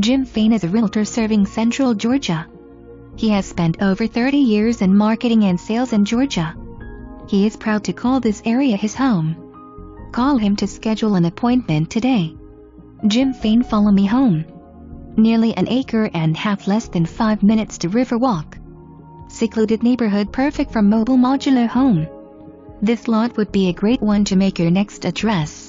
Jim Fain is a realtor serving Central Georgia. He has spent over 30 years in marketing and sales in Georgia. He is proud to call this area his home. Call him to schedule an appointment today. Jim Fain, follow me home. Nearly an acre and half, less than 5 minutes to Riverwalk. Secluded neighborhood perfect for mobile modular home. This lot would be a great one to make your next address.